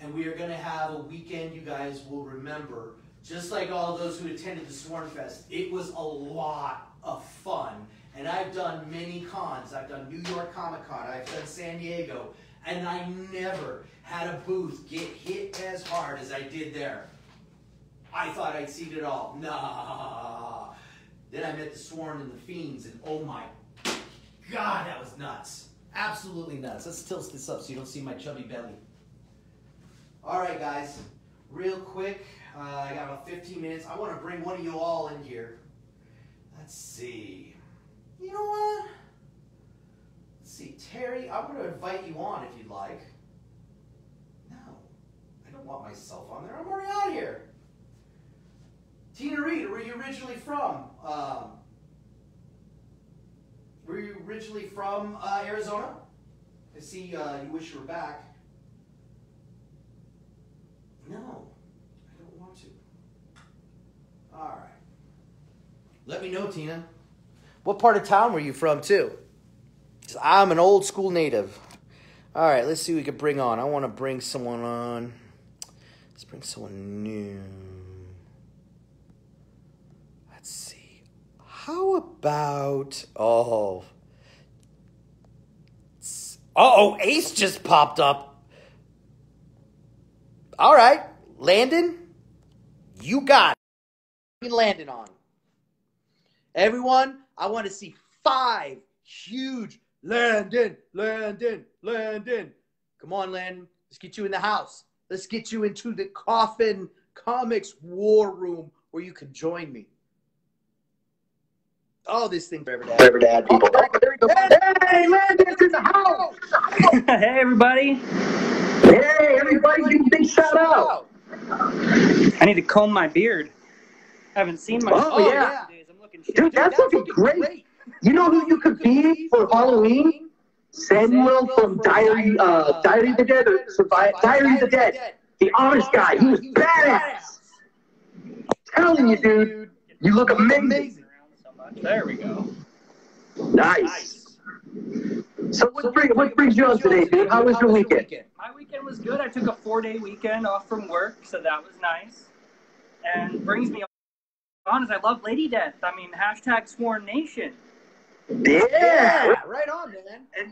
And we are going to have a weekend you guys will remember. Just like all those who attended the Swarmfest, it was a lot of fun. And I've done many cons. I've done New York Comic Con. I've done San Diego. And I never had a booth get hit as hard as I did there. I thought I'd seen it all. Nah. Then I met the Swarm and the Fiends, and oh my God, that was nuts. Absolutely nuts. Let's tilt this up so you don't see my chubby belly. All right, guys. Real quick, I got about 15 minutes. I want to bring one of you all in here. Let's see. You know what? Let's see, Terry, I'm going to invite you on if you'd like. No, I don't want myself on there. I'm already on here. Tina Reed, where are you originally from? Were you originally from Arizona? I see you wish you were back. No, I don't want to. All right. Let me know, Tina. What part of town were you from, too? Because I'm an old school native. All right, let's see who we can bring on. I want to bring someone on. Let's bring someone new. Let's see. How about... Oh. Uh-oh, Ace just popped up. All right, Landon, you got it. Landon on. Everyone, I want to see 5 huge Landon, Landon, Landon. Come on, Landon. Let's get you in the house. Let's get you into the Coffin Comics War Room where you can join me. Oh, this thing forever, Dad. Forever, Dad. People. Hey, Landon's in the house. Hey, everybody. Hey, everybody, give a big shout out. I need to comb my beard. I haven't seen my beard. Yeah. I'm looking shit. Dude, that's looking great. You know who you could be for Halloween? Samuel from Diary of the Dead or Diary of the Dead. The honest guy. He was badass. I'm telling you, dude. You look amazing. There we go. Nice. So what brings you on today, dude? How was your weekend? My weekend was good. I took a 4-day weekend off from work, so that was nice. And brings me on is I love Lady Death. I mean, #Swarm Sworn Nation. Yeah, right on, man.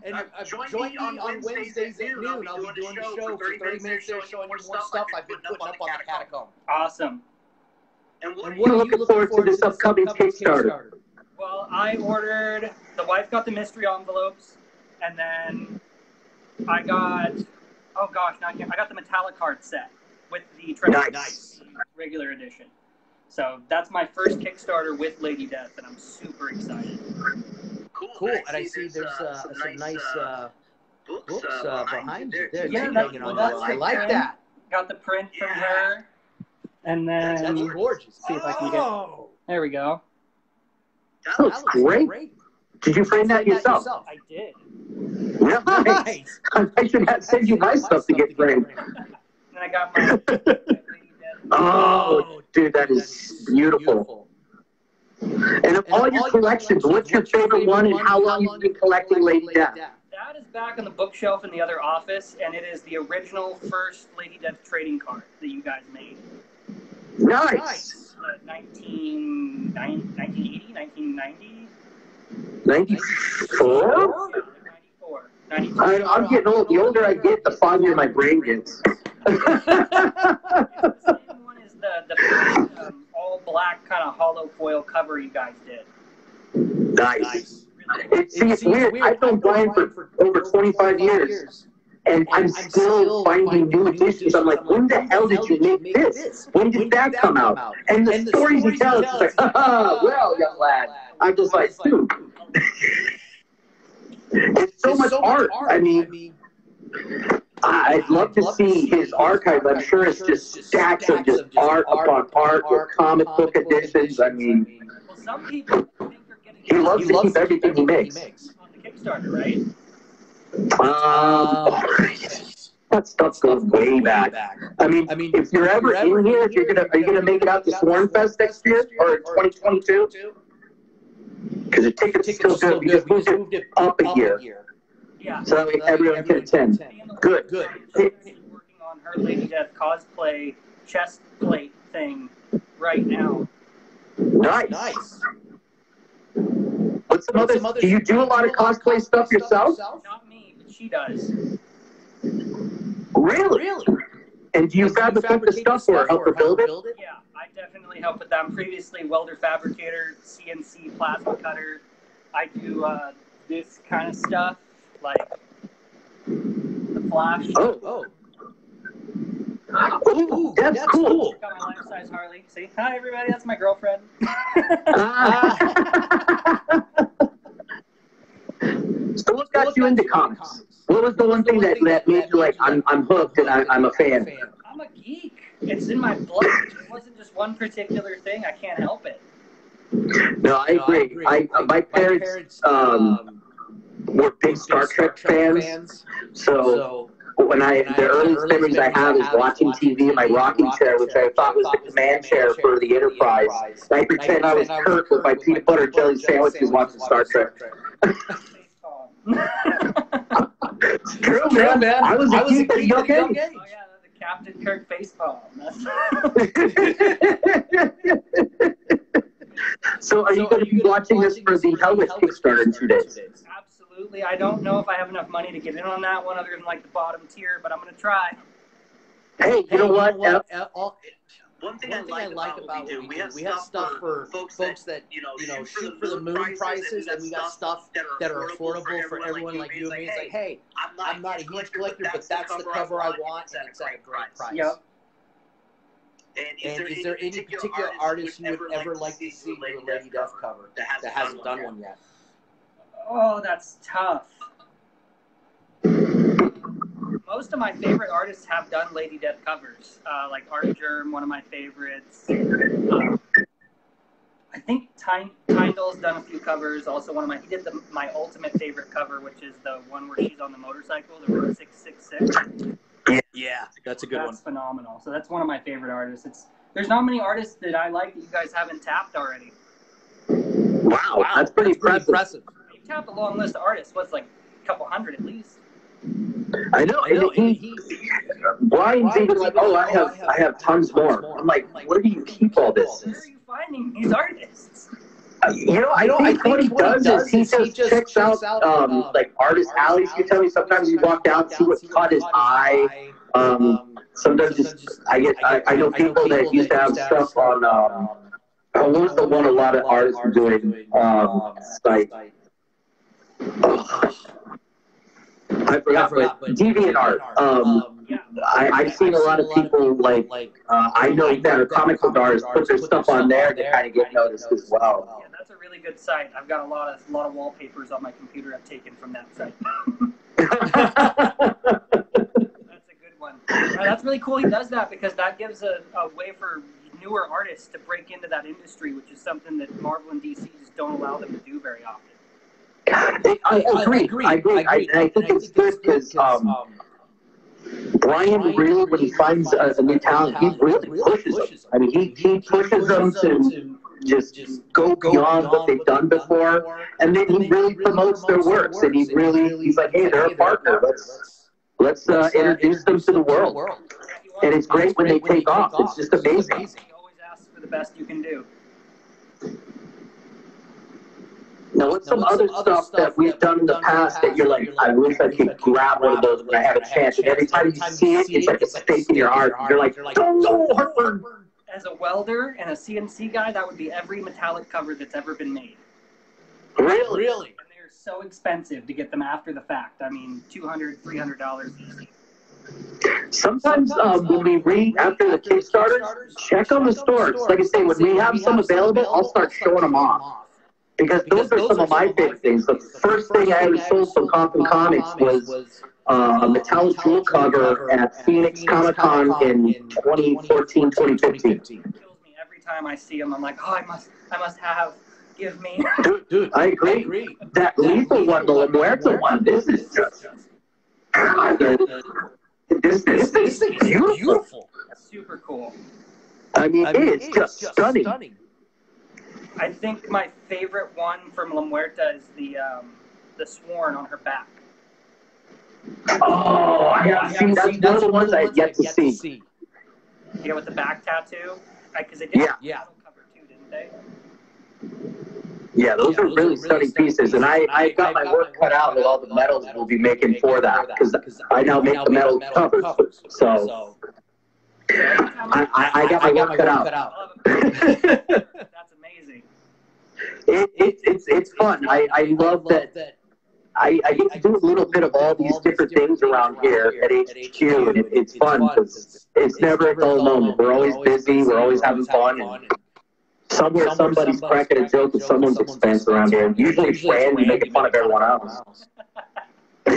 And join me on Wednesdays at noon. I'll be doing a show for 30 minutes there, showing you more stuff I've been putting up on the Catacomb. Awesome. And what are you looking forward to this upcoming Kickstarter? Well, I ordered, the wife got the mystery envelopes, and then I got, oh gosh, now I got the metallic card set with the regular edition. So that's my first Kickstarter with Lady Death, and I'm super excited. Cool. And I see there's some nice books behind you there. Yeah, I like that. Got the print from her, and then that's gorgeous. See if I can get. There we go. That looks great. Did you frame that yourself? I did. Nice. I should have send you my stuff to get framed. And I got my. Oh, dude, that is beautiful. And of all your collections, what's your favorite one, and how long you've been collecting Lady Death? That is back on the bookshelf in the other office, and it is the original first Lady Death trading card that you guys made. Nice. 1980, 1990? 94? 94. I'm getting old. The older I get, the foggier my brain gets. The same one is the all-black kind of hollow foil cover you guys did. Nice. It's weird. I've known Brian for over 25 years. And I'm still finding new editions. I'm like, when the hell did you make this? When did that come out? And the stories you tell, it's like, oh, well, young lad. I'm just like, dude. It's so much art. I mean, I'd love to see his archive. I'm sure it's just stacks of just art upon art with comic book editions. I mean, he loves to keep everything he makes. On the Kickstarter, right? All right. that stuff goes way back. I mean, if you're ever in here, if are you gonna make it out to Swarmfest next year or in 2022? Because the ticket's still good. We just moved it up a year. Yeah. So that way everyone can attend. Good. Working on her Lady Death cosplay chest plate thing right now. Nice. What's some other? Do you do a lot of cosplay stuff yourself? Not me, but she does. Really? And do you fabricate the stuff or help her build it? Yeah, I definitely help with that. I'm previously welder, fabricator, CNC, plasma cutter. I do this kind of stuff, like the Flash. Oh. Ooh, that's cool. Got my life-size Harley. Say hi, everybody. That's my girlfriend. So what got you into comics? What was the one thing that made you like, I'm hooked and I'm a fan? I'm a geek. It's in my blood. It wasn't just one particular thing. I can't help it. No, I agree. My parents were big Star Trek fans. So When the earliest memories I have is watching TV in my rocking chair, which I thought was the command chair for the Enterprise. I pretend I was Kirk with my peanut butter jelly sandwiches watching Star Trek. It's true, man. I was a kid at a young age. Oh, yeah, the Captain Kirk baseball. So are you going to be watching this for the Hellwitch Kickstarter in 2 days? Absolutely. I don't know if I have enough money to get in on that one other than like the bottom tier, but I'm going to try. Hey, you know what? One thing I like about what we do, we have stuff for folks that, shoot for the moon prices, and we got stuff that are affordable for everyone like you and me. It's like, hey, I'm not a huge collector, but that's the cover I want, and it's at a great price. Yep. And is there any particular artist you would ever like to see with a Lady Death cover that hasn't done one yet? Oh, that's tough. Most of my favorite artists have done Lady Death covers, like Art Germ, one of my favorites. I think Tyndall's done a few covers. Also, he did my ultimate favorite cover, which is the one where she's on the motorcycle, the Road 666. Yeah, that's a good one. That's phenomenal. So that's one of my favorite artists. There's not many artists that I like that you guys haven't tapped already. Wow, that's pretty impressive. You tap a long list of artists. What's like a couple hundred at least. I know. Brian's even like, I have tons more. I'm like, where do you keep all this? Where are you finding these artists? I think what he does is he just checks out like artist alleys. You tell me sometimes you walk down, see what caught his eye. I know people that used to have stuff on. What was the one a lot of artists were doing? I forgot, but DeviantArt. I've seen a lot of people, I know that are comic book artists, put their stuff on there to kind of get noticed as well. Yeah, that's a really good site. I've got a lot of wallpapers on my computer I've taken from that site. That's a good one. That's really cool he does that, because that gives a way for newer artists to break into that industry, which is something that Marvel and DC just don't allow them to do very often. I agree. I think it's good because Brian really, when he finds a new talent, he really pushes them. I mean, he pushes them to just go beyond what they've done before, and then he really promotes their works, and he's like, hey, they're a partner. Let's introduce them to the world. And it's great when they take off. It's just amazing. Always ask for the best you can do. Now, what's some other stuff that we've done in the past that you're like, I wish I could grab one of those when I have a chance? And every time you see it, it's like a stake in your heart. You're like, no, Hartford. As a welder and a CNC guy, that would be every metallic cover that's ever been made. Really? And they're so expensive to get them after the fact. I mean, $200, $300 easy. Sometimes when we read after the Kickstarters, check on the stores. Like I say, when we have some available, I'll start showing them off. Because those are some of my favorite things. The first thing I ever sold from Coffin Comics was a metallic jewel cover at Phoenix Comic-Con in 2014, 2015. It kills me every time I see them. I'm like, oh, I must have. Give me. Dude, I agree. That lethal one, the La Muerta one, this is just. This thing's beautiful. That's super cool. I mean it's just stunning. I think my favorite one from La Muerta is the sworn on her back. Oh, I haven't seen. That's one of the ones I have yet to see. Yeah, with the back tattoo, because they did a title cover too, didn't they? Yeah, those are really stunning pieces, and I've got my work cut out with all the medals we'll be making for that, because I now make the metal covers. So I got my work cut out. That's amazing. It's fun. I love that. I get to do a little bit of all these different things around here at HQ, and it's fun because it's never a dull moment. We're always busy. We're always having fun. And somewhere somebody's cracking a joke at someone's expense around here. And usually it's Randy making fun of everyone else. Yeah,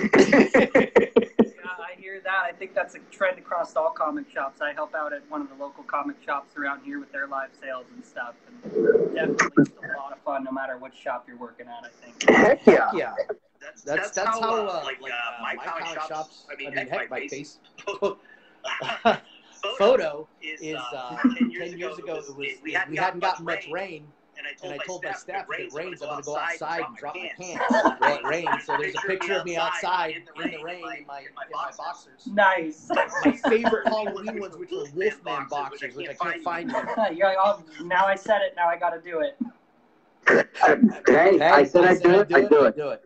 I hear that. I think that's a trend across all comic shops. I help out at one of the local comic shops around here with their live sales and stuff. And definitely it's a lot of fun no matter what shop you're working at, I think. Heck yeah. That's how my comic shops. I mean, heck, my Facebook photo is 10 years ago. We hadn't gotten much rain, and I told my staff, if it rains, I'm going to go outside and drop my pants while it rains. So there's a picture of me outside in the rain in my boxers. Nice. My favorite Halloween ones, which were Wolfman boxers, which I can't find now. You're like, now I said it. Now I got to do it. Hey, I said I'd do it. I do it.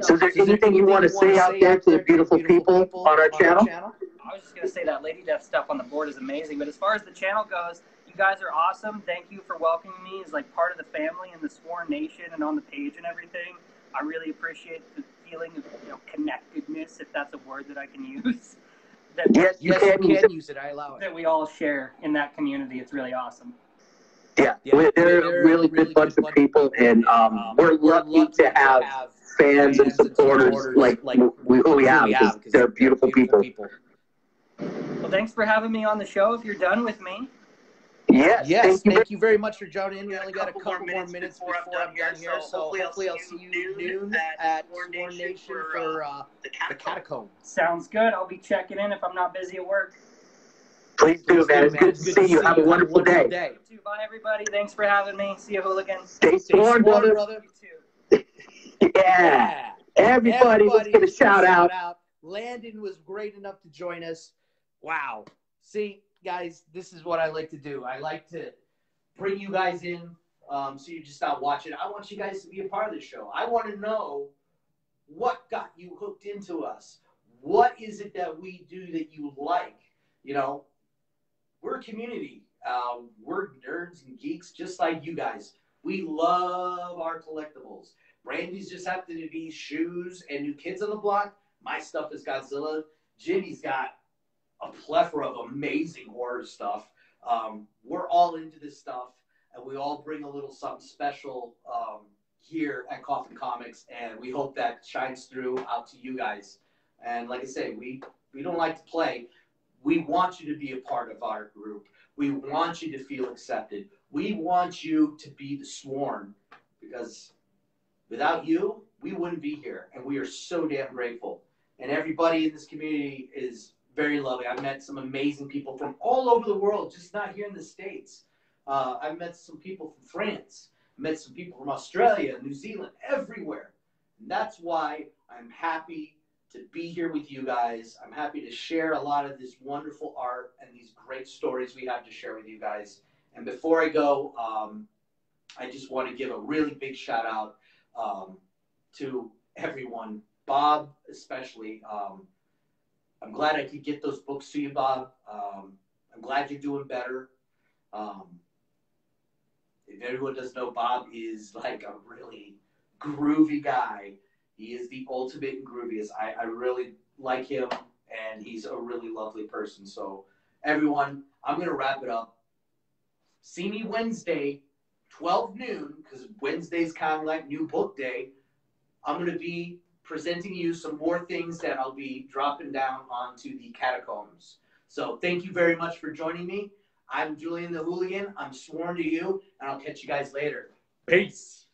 So is there anything you want to say out there to the beautiful people on our channel? I was just going to say that Lady Death stuff on the board is amazing. But as far as the channel goes, you guys are awesome. Thank you for welcoming me as like part of the family and the Swarm Nation and on the page and everything. I really appreciate the feeling of connectedness, if that's a word that I can use. Yes, you can use it. I allow it. That we all share in that community. It's really awesome. Yeah, they're a really good bunch of people, and we're lucky to have fans and supporters like we have, because they're beautiful people. Well, thanks for having me on the show. If you're done with me. Yes, thank you very much for joining in. We only got a couple more minutes before I'm done here, so hopefully I'll see you noon at Swarm Nation for the Catacombs. Sounds good. I'll be checking in if I'm not busy at work. Please do, man. It's good to see you. Have a wonderful day. Bye, everybody. Thanks for having me. See you, hooligans. Stay sworn, brother. You too. Yeah. Everybody, let's give a shout out. Landon was great enough to join us. Wow. See, guys, this is what I like to do. I like to bring you guys in so you're just not watching. I want you guys to be a part of the show. I want to know what got you hooked into us. What is it that we do that you like? You know, we're a community. We're nerds and geeks just like you guys. We love our collectibles. Brandy's just happened to be shoes and New Kids on the Block. My stuff is Godzilla. Jimmy's got a plethora of amazing horror stuff. We're all into this stuff, and we all bring a little something special here at Coffin Comics, and we hope that shines through out to you guys. And like I say, we don't like to play. We want you to be a part of our group. We want you to feel accepted. We want you to be the Swarm, because without you, we wouldn't be here. And we are so damn grateful. And everybody in this community is very lovely. I've met some amazing people from all over the world, just not here in the States. I've met some people from France. I've met some people from Australia, New Zealand, everywhere. And that's why I'm happy to be here with you guys. I'm happy to share a lot of this wonderful art and these great stories we have to share with you guys. And before I go, I just want to give a really big shout out to everyone, Bob especially. I'm glad I could get those books to you, Bob. I'm glad you're doing better. If everyone doesn't know, Bob is like a really groovy guy. He is the ultimate and grooviest. I really like him, and he's a really lovely person. So, everyone, I'm going to wrap it up. See me Wednesday, 12 noon, because Wednesday's kind of like new book day. I'm going to be presenting you some more things that I'll be dropping down onto the Catacombs. So, thank you very much for joining me. I'm Julian the Hooligan. I'm sworn to you, and I'll catch you guys later. Peace.